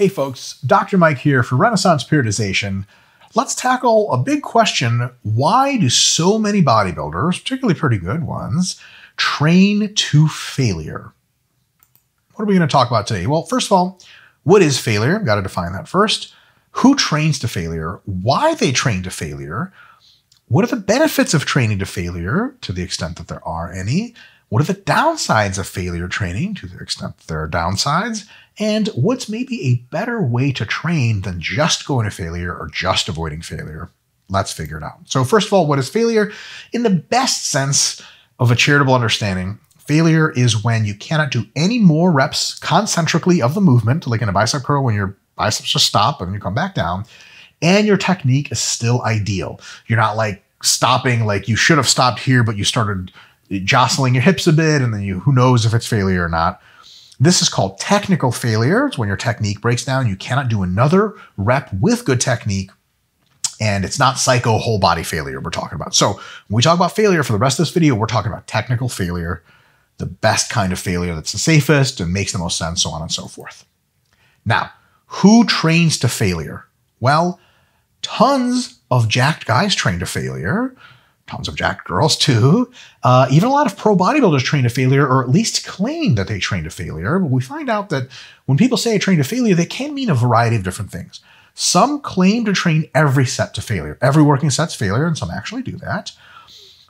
Hey folks, Dr. Mike here for Renaissance Periodization. Let's tackle a big question. Why do so many bodybuilders, particularly pretty good ones, train to failure? What are we going to talk about today? Well, first of all, what is failure? Got to define that first. Who trains to failure? Why they train to failure? What are the benefits of training to failure to the extent that there are any? What are the downsides of failure training to the extent that there are downsides? And what's maybe a better way to train than just going to failure or just avoiding failure? Let's figure it out. So first of all, what is failure? In the best sense of a charitable understanding, failure is when you cannot do any more reps concentrically of the movement, like in a bicep curl when your biceps just stop and you come back down, and your technique is still ideal. You're not like stopping, like you should have stopped here, but you started jostling your hips a bit, and then who knows if it's failure or not. This is called technical failure. It's when your technique breaks down. You cannot do another rep with good technique, and it's not psycho whole body failure we're talking about. So when we talk about failure for the rest of this video, we're talking about technical failure, the best kind of failure that's the safest and makes the most sense, so on and so forth. Now, who trains to failure? Well, tons of jacked guys train to failure. Tons of jacked girls too. Even a lot of pro bodybuilders train to failure, or at least claim that they train to failure. But we find out that when people say train to failure, they can mean a variety of different things. Some claim to train every set to failure. Every working set's failure, and some actually do that.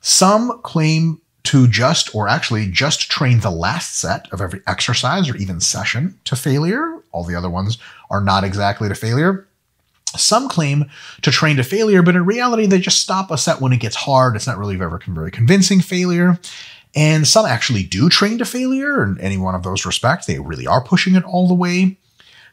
Some claim to actually just train the last set of every exercise or even session to failure. All the other ones are not exactly to failure. Some claim to train to failure, but in reality, they just stop a set when it gets hard. It's not really very convincing failure. And some actually do train to failure in any one of those respects. They really are pushing it all the way.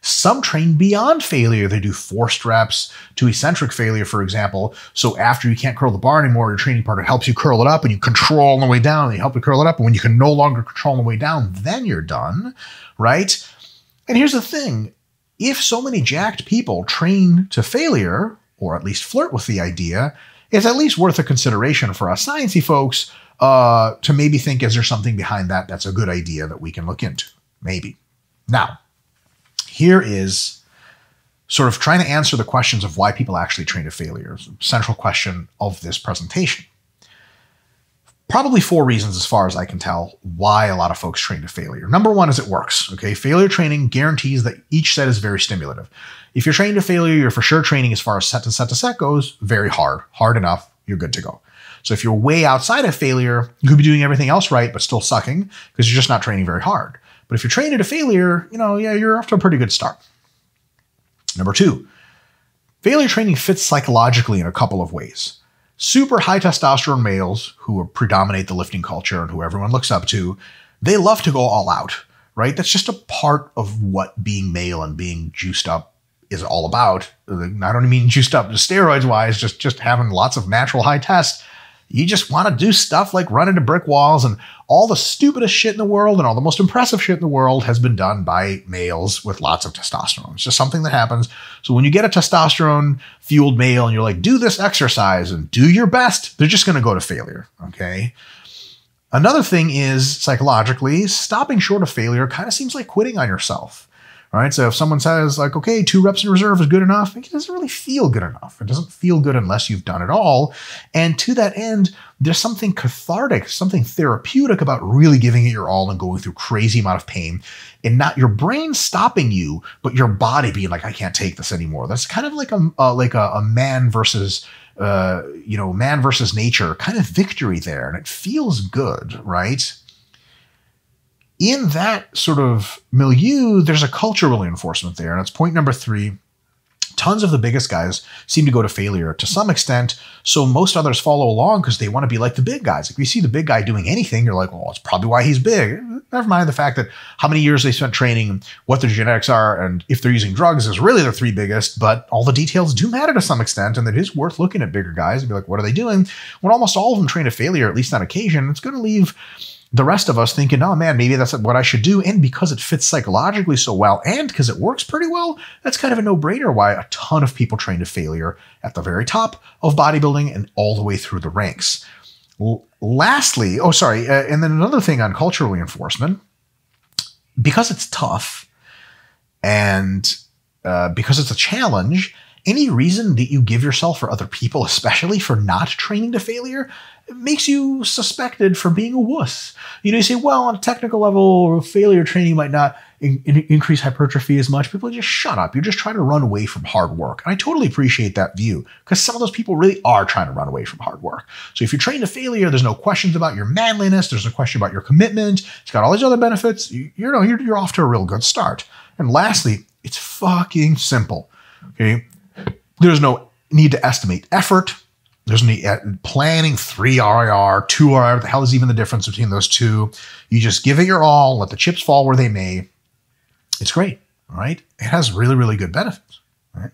Some train beyond failure. They do forced reps to eccentric failure, for example. So after you can't curl the bar anymore, your training partner helps you curl it up and you control on the way down. They help you curl it up. And when you can no longer control on the way down, then you're done, right? And here's the thing. If so many jacked people train to failure, or at least flirt with the idea, it's at least worth a consideration for us sciencey folks to maybe think, is there something behind that that's a good idea that we can look into? Maybe. Now, here is sort of trying to answer the questions of why people actually train to failure, central question of this presentation. Probably four reasons, as far as I can tell, why a lot of folks train to failure. Number one is it works, okay? Failure training guarantees that each set is very stimulative. If you're training to failure, you're for sure training, as far as set to set to set goes, very hard. Hard enough, you're good to go. So if you're way outside of failure, you could be doing everything else right, but still sucking because you're just not training very hard. But if you're training to failure, you know, yeah, you're off to a pretty good start. Number two, failure training fits psychologically in a couple of ways. Super high testosterone males who predominate the lifting culture and who everyone looks up to, they love to go all out, right? That's just a part of what being male and being juiced up is all about. I don't mean juiced up steroids-wise, just having lots of natural high tests. You just want to do stuff like run into brick walls, and all the stupidest shit in the world and all the most impressive shit in the world has been done by males with lots of testosterone. It's just something that happens. So when you get a testosterone-fueled male and you're like, do this exercise and do your best, they're just going to go to failure, okay? Another thing is, psychologically, stopping short of failure kind of seems like quitting on yourself, right? So if someone says, like, okay, 2 reps in reserve is good enough, it doesn't really feel good enough. It doesn't feel good unless you've done it all. And to that end, there's something cathartic, something therapeutic about really giving it your all and going through crazy amount of pain, and not your brain stopping you, but your body being like, I can't take this anymore. That's kind of like a man versus, man versus nature kind of victory there. And it feels good, right? In that sort of milieu, there's a cultural reinforcement there. And that's point number three. Tons of the biggest guys seem to go to failure to some extent. So most others follow along because they want to be like the big guys. If you see the big guy doing anything, you're like, well, it's probably why he's big. Never mind the fact that how many years they spent training, what their genetics are, and if they're using drugs is really the 3 biggest. But all the details do matter to some extent. And it is worth looking at bigger guys and be like, what are they doing? When almost all of them train to failure, at least on occasion, it's going to leave the rest of us thinking, oh man, maybe that's what I should do. And because it fits psychologically so well, and because it works pretty well, that's kind of a no-brainer why a ton of people train to failure at the very top of bodybuilding and all the way through the ranks. And then another thing on cultural reinforcement, because it's tough and because it's a challenge, any reason that you give yourself or other people, especially for not training to failure, makes you suspected for being a wuss. You know, you say, well, on a technical level, failure training might not increase hypertrophy as much. People just shut up. You're just trying to run away from hard work. And I totally appreciate that view, because some of those people really are trying to run away from hard work. So if you train to failure, there's no questions about your manliness. There's no question about your commitment. It's got all these other benefits. You know, you're off to a real good start. And lastly, it's fucking simple. Okay. There's no need to estimate effort. There's no planning 3RIR, 2RIR, what the hell is even the difference between those two? You just give it your all, let the chips fall where they may. It's great, all right? It has really, really good benefits, all right?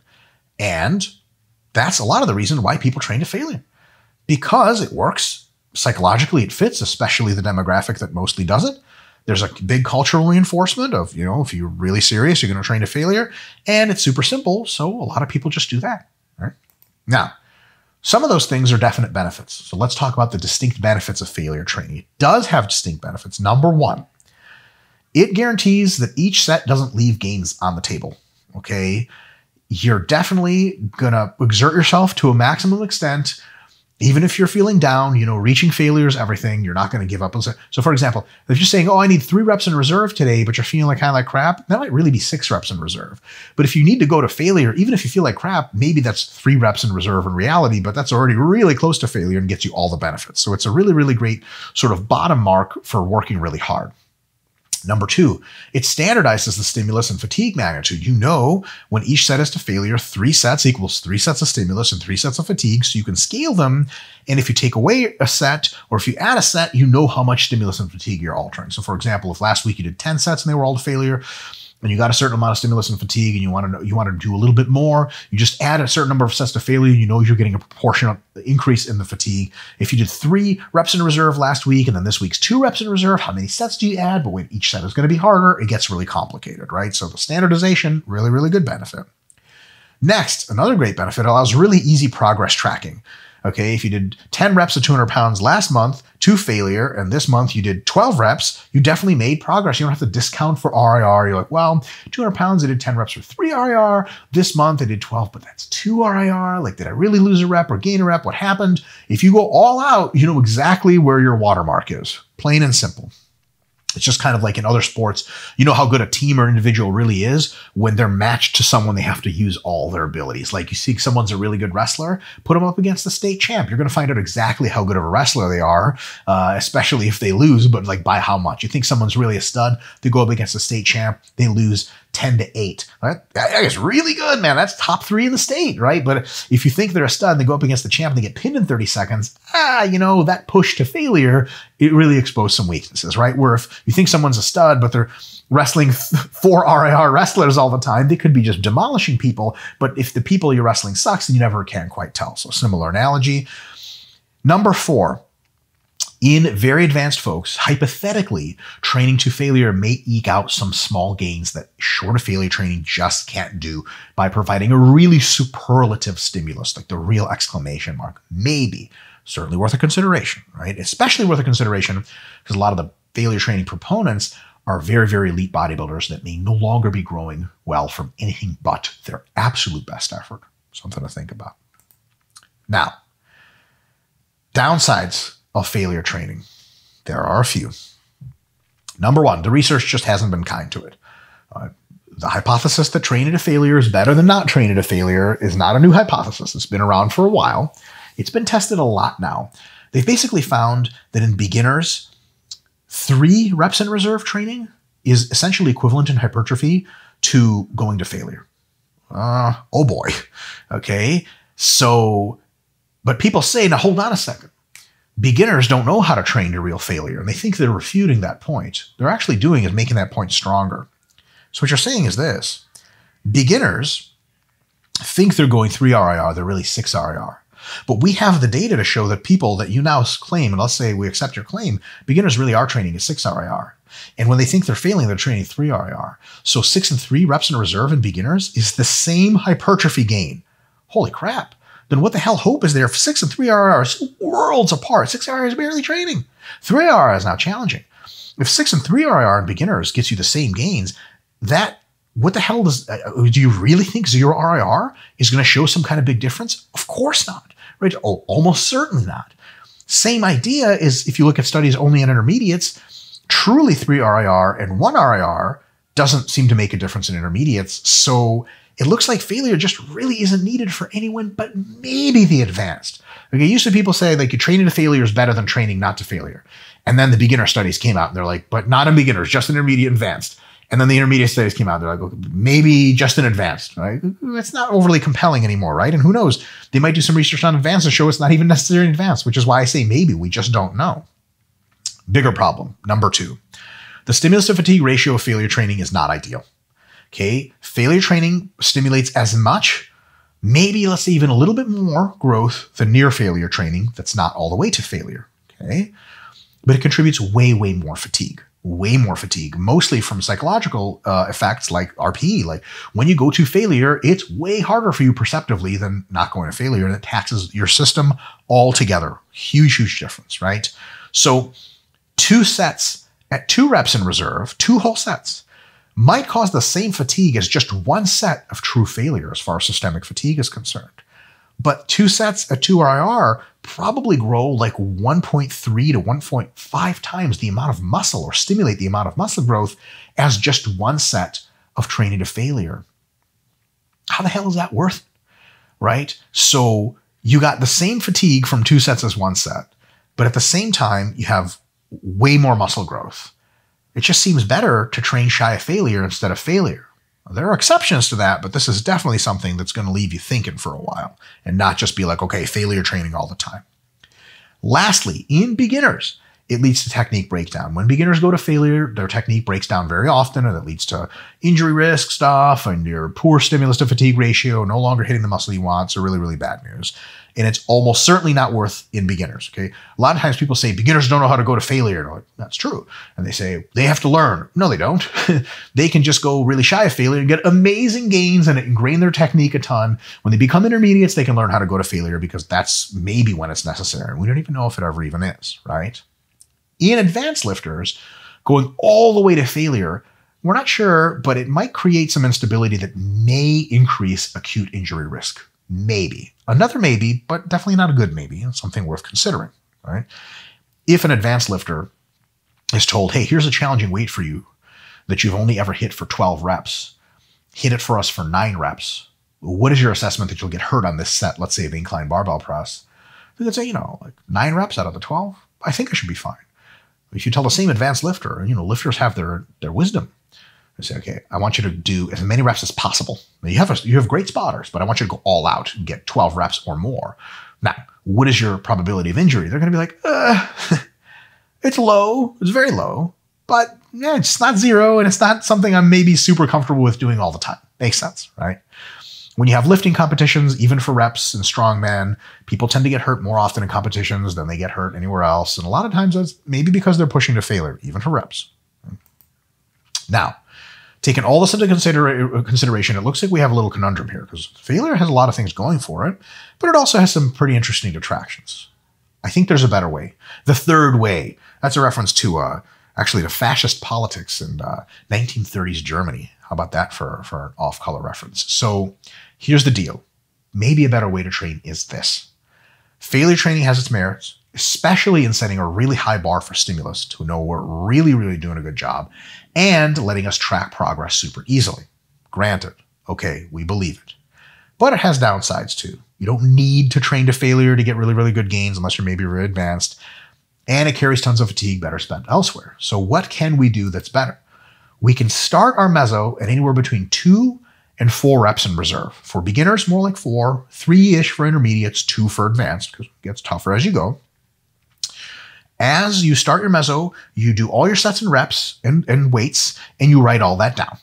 And that's a lot of the reason why people train to failure, because it works psychologically, it fits, especially the demographic that mostly doesn't. There's a big cultural reinforcement of, you know, if you're really serious, you're going to train to failure. And it's super simple, so a lot of people just do that, right? Now, some of those things are definite benefits. So let's talk about the distinct benefits of failure training. It does have distinct benefits. Number one, it guarantees that each set doesn't leave gains on the table, okay? You're definitely going to exert yourself to a maximum extent. Even if you're feeling down, you know, reaching failure is everything. You're not going to give up. So for example, if you're saying, oh, I need 3 reps in reserve today, but you're feeling like kind of like crap, that might really be 6 reps in reserve. But if you need to go to failure, even if you feel like crap, maybe that's 3 reps in reserve in reality, but that's already really close to failure and gets you all the benefits. So it's a really, really great sort of bottom mark for working really hard. Number two, it standardizes the stimulus and fatigue magnitude. You know, when each set is to failure, 3 sets equals 3 sets of stimulus and 3 sets of fatigue, so you can scale them. And if you take away a set, or if you add a set, you know how much stimulus and fatigue you're altering. So for example, if last week you did 10 sets and they were all to failure, and you got a certain amount of stimulus and fatigue and you want to do a little bit more, you just add a certain number of sets to failure, you know you're getting a proportional increase in the fatigue. If you did 3 reps in reserve last week and then this week's 2 reps in reserve, how many sets do you add? But when each set is going to be harder, it gets really complicated, right? So the standardization, really, really good benefit. Next, another great benefit, allows really easy progress tracking. Okay, if you did 10 reps of 200 pounds last month to failure, and this month you did 12 reps, you definitely made progress. You don't have to discount for RIR. You're like, well, 200 pounds, I did 10 reps for 3 RIR. This month I did 12, but that's 2 RIR. Like, did I really lose a rep or gain a rep? What happened? If you go all out, you know exactly where your watermark is, plain and simple. It's just kind of like in other sports, you know how good a team or individual really is when they're matched to someone they have to use all their abilities. Like, you see someone's a really good wrestler, put them up against the state champ. You're going to find out exactly how good of a wrestler they are, especially if they lose, but like by how much. You think someone's really a stud, they go up against the state champ, they lose 10-8, right? That is really good, man. That's top 3 in the state, right? But if you think they're a stud and they go up against the champ and they get pinned in 30 seconds, you know, that push to failure, it really exposed some weaknesses, right? Where if you think someone's a stud, but they're wrestling 4 RIR wrestlers all the time, they could be just demolishing people. But if the people you're wrestling sucks, then you never can quite tell. So similar analogy. Number 4. In very advanced folks, hypothetically, training to failure may eke out some small gains that short of failure training just can't do by providing a really superlative stimulus, like the real exclamation mark. Maybe, certainly worth a consideration, right? Especially worth a consideration because a lot of the failure training proponents are very, very elite bodybuilders that may no longer be growing well from anything but their absolute best effort. Something to think about. Now, downsides of failure training. There are a few. Number 1, the research just hasn't been kind to it. The hypothesis that training to failure is better than not training to failure is not a new hypothesis. It's been around for a while. It's been tested a lot now. They've basically found that in beginners, 3 reps in reserve training is essentially equivalent in hypertrophy to going to failure. Oh boy. Okay. So, but people say, now hold on a second. Beginners don't know how to train to real failure, and they think they're refuting that point. They're actually doing is making that point stronger. So what you're saying is this. Beginners think they're going 3 RIR, they're really 6 RIR. But we have the data to show that people that you now claim, and let's say we accept your claim, beginners really are training at 6 RIR. And when they think they're failing, they're training 3 RIR. So 6 and 3 reps in reserve in beginners is the same hypertrophy gain. Holy crap. Then what the hell hope is there for 6 and 3 RIR? Worlds apart. 6 RIR is barely training. 3 RIR is now challenging. If 6 and 3 RIR in beginners gets you the same gains, that What the hell does, do you really think zero RIR is going to show some kind of big difference? Of course not, right? Almost certainly not. Same idea is if you look at studies only in intermediates, truly 3 RIR and 1 RIR doesn't seem to make a difference in intermediates. So it looks like failure just really isn't needed for anyone but maybe the advanced. Okay, used to people say like training to failure is better than training not to failure. And then the beginner studies came out and they're like, but not in beginners, just in intermediate and advanced. And then the intermediate studies came out. They're like, okay, maybe just in advanced, right? It's not overly compelling anymore, right? And who knows? They might do some research on advanced and show it's not even necessary in advanced, which is why I say maybe. We just don't know. Bigger problem, number 2. The stimulus to fatigue ratio of failure training is not ideal. Okay, failure training stimulates as much, maybe let's say even a little bit more growth than near failure training that's not all the way to failure, okay? But it contributes way, way more fatigue. Way more fatigue, mostly from psychological effects like RPE. Like when you go to failure, it's way harder for you perceptively than not going to failure, and it taxes your system altogether. Huge, huge difference, right? So 2 sets at 2 reps in reserve, 2 whole sets, might cause the same fatigue as just 1 set of true failure as far as systemic fatigue is concerned. But 2 sets at 2 RIR probably grow like 1.3 to 1.5 times the amount of muscle or stimulate the amount of muscle growth as just 1 set of training to failure. How the hell is that worth it, right? So you got the same fatigue from 2 sets as 1 set, but at the same time, you have way more muscle growth. It just seems better to train shy of failure instead of failure. There are exceptions to that, but this is definitely something that's going to leave you thinking for a while and not just be like, okay, failure training all the time. Lastly, in beginners, it leads to technique breakdown. When beginners go to failure, their technique breaks down very often, and it leads to injury risk stuff and your poor stimulus to fatigue ratio, no longer hitting the muscle you want, so really, really bad news. And it's almost certainly not worth in beginners, okay? A lot of times people say beginners don't know how to go to failure. Like, that's true. And they say they have to learn. No, they don't. They can just go really shy of failure and get amazing gains and ingrain their technique a ton. When they become intermediates, they can learn how to go to failure because that's maybe when it's necessary. And we don't even know if it ever even is, right? In advanced lifters, going all the way to failure, we're not sure, but it might create some instability that may increase acute injury risk. Maybe. Another maybe, but definitely not a good maybe. It's something worth considering, right? If an advanced lifter is told, hey, here's a challenging weight for you that you've only ever hit for 12 reps. Hit it for us for 9 reps. What is your assessment that you'll get hurt on this set, let's say, of incline barbell press? They could say, you know, like 9 reps out of the 12, I think I should be fine. If you tell the same advanced lifter, you know, lifters have their wisdom. They say, okay, I want you to do as many reps as possible. Now, you have great spotters, but I want you to go all out and get 12 reps or more. Now, what is your probability of injury? They're going to be like, it's low. It's very low, but yeah, it's not zero. And it's not something I'm maybe super comfortable with doing all the time. Makes sense, right? When you have lifting competitions, even for reps and strongmen, people tend to get hurt more often in competitions than they get hurt anywhere else. And a lot of times that's maybe because they're pushing to failure, even for reps. Now, taking all this into consideration, it looks like we have a little conundrum here because failure has a lot of things going for it, but it also has some pretty interesting detractions. I think there's a better way. The third way, that's a reference to actually to fascist politics in 1930s Germany. How about that for an off-color reference? So here's the deal. Maybe a better way to train is this. Failure training has its merits, especially in setting a really high bar for stimulus to know we're really, really doing a good job and letting us track progress super easily. Granted, okay, we believe it. But it has downsides too. You don't need to train to failure to get really, really good gains unless you're maybe really advanced. And it carries tons of fatigue better spent elsewhere. So what can we do that's better? We can start our meso at anywhere between 2 and 4 reps in reserve. For beginners, more like 4, 3-ish for intermediates, 2 for advanced because it gets tougher as you go. As you start your meso, you do all your sets and reps and weights, and you write all that down.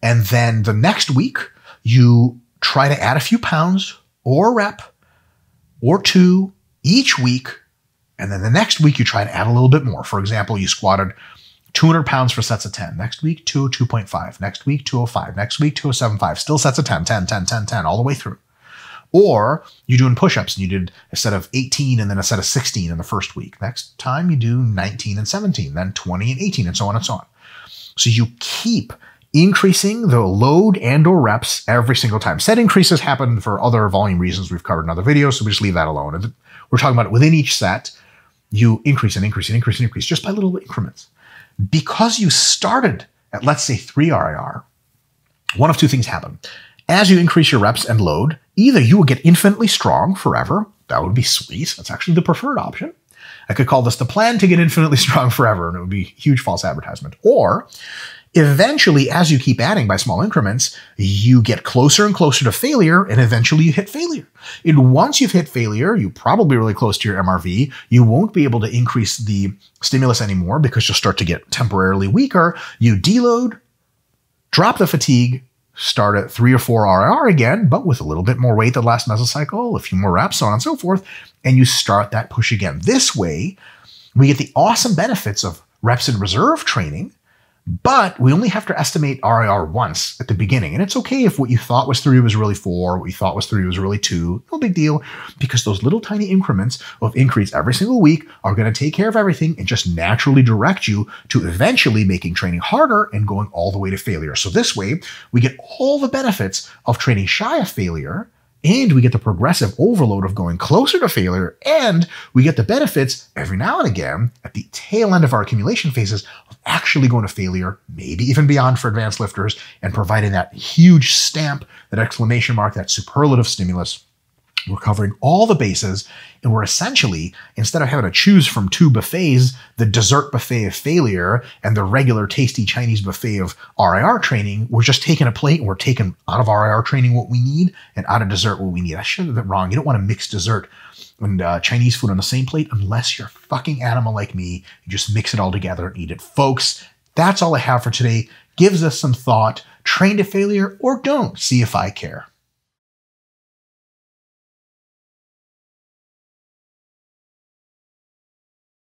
And then the next week, you try to add a few pounds or a rep or 2 each week. And then the next week, you try to add a little bit more. For example, you squatted 200 pounds for sets of 10. Next week, 202.5. Next week, 205. Next week, 207.5. Still sets of 10, 10, 10, 10, 10, all the way through. Or you're doing push-ups and you did a set of 18 and then a set of 16 in the first week. Next time you do 19 and 17, then 20 and 18, and so on and so on. So you keep increasing the load and or reps every single time. Set increases happen for other volume reasons we've covered in other videos, so we just leave that alone. We're talking about it within each set. You increase and increase and increase and increase just by little increments. Because you started at, let's say, 3 RIR, one of two things happen. As you increase your reps and load, either you will get infinitely strong forever. That would be sweet. That's actually the preferred option. I could call this the plan to get infinitely strong forever, and it would be a huge false advertisement. Or eventually, as you keep adding by small increments, you get closer and closer to failure, and eventually you hit failure. And once you've hit failure, you're probably really close to your MRV. You won't be able to increase the stimulus anymore because you'll start to get temporarily weaker. You deload, drop the fatigue, start at 3 or 4 RIR again, but with a little bit more weight the last mesocycle, a few more reps, so on and so forth, and you start that push again. This way, we get the awesome benefits of reps in reserve training, but we only have to estimate RIR once at the beginning. And it's okay if what you thought was 3 was really 4, what you thought was 3 was really 2, no big deal, because those little tiny increments of increase every single week are going to take care of everything and just naturally direct you to eventually making training harder and going all the way to failure. So this way, we get all the benefits of training shy of failure, and we get the progressive overload of going closer to failure, and we get the benefits every now and again at the tail end of our accumulation phases of actually going to failure, maybe even beyond for advanced lifters, and providing that huge stamp, that exclamation mark, that superlative stimulus. We're covering all the bases, and we're essentially, instead of having to choose from 2 buffets, the dessert buffet of failure and the regular tasty Chinese buffet of RIR training, we're just taking a plate, and we're taking out of RIR training what we need and out of dessert what we need. I should have been wrong. You don't want to mix dessert and Chinese food on the same plate unless you're a fucking animal like me. You just mix it all together and eat it. Folks, that's all I have for today. Gives us some thought. Train to failure or don't. See if I care.